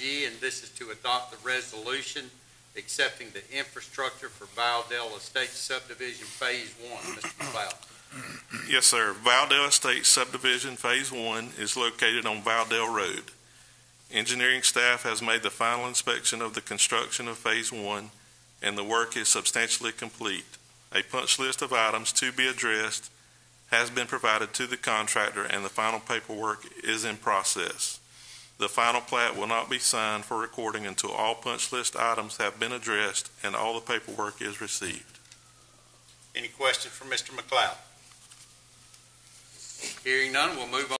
G, and this is to adopt the resolution accepting the infrastructure for Val Del Estates subdivision phase one. Mr. Val. Yes, sir. Val Del Estates subdivision phase one is located on Val Del Road. Engineering staff has made the final inspection of the construction of phase one, and the work is substantially complete. A punch list of items to be addressed has been provided to the contractor, and the final paperwork is in process. The final plat will not be signed for recording until all punch list items have been addressed and all the paperwork is received. Any questions for Mr. McLeod? Hearing none, we'll move on.